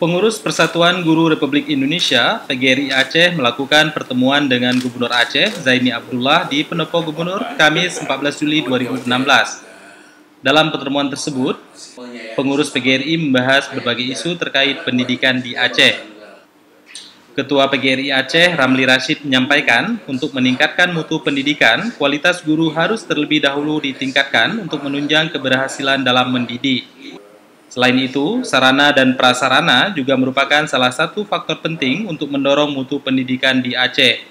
Pengurus Persatuan Guru Republik Indonesia (PGRI Aceh) melakukan pertemuan dengan Gubernur Aceh Zaini Abdullah di Pendopo Gubernur Kamis 14 Juli 2016. Dalam pertemuan tersebut, pengurus PGRI membahas berbagai isu terkait pendidikan di Aceh. Ketua PGRI Aceh Ramli Rashid menyampaikan untuk meningkatkan mutu pendidikan, kualitas guru harus terlebih dahulu ditingkatkan untuk menunjang keberhasilan dalam mendidik. Selain itu, sarana dan prasarana juga merupakan salah satu faktor penting untuk mendorong mutu pendidikan di Aceh.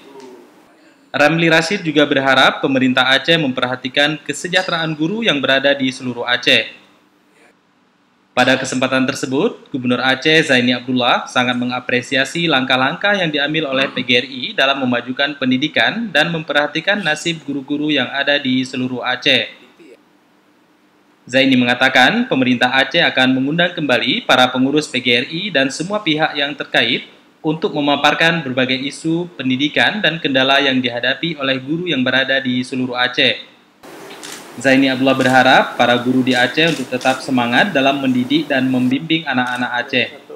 Ramli Rashid juga berharap pemerintah Aceh memperhatikan kesejahteraan guru yang berada di seluruh Aceh. Pada kesempatan tersebut, Gubernur Aceh Zaini Abdullah sangat mengapresiasi langkah-langkah yang diambil oleh PGRI dalam memajukan pendidikan dan memperhatikan nasib guru-guru yang ada di seluruh Aceh. Zaini mengatakan pemerintah Aceh akan mengundang kembali para pengurus PGRI dan semua pihak yang terkait untuk memaparkan berbagai isu pendidikan dan kendala yang dihadapi oleh guru yang berada di seluruh Aceh. Zaini Abdullah berharap para guru di Aceh untuk tetap semangat dalam mendidik dan membimbing anak-anak Aceh.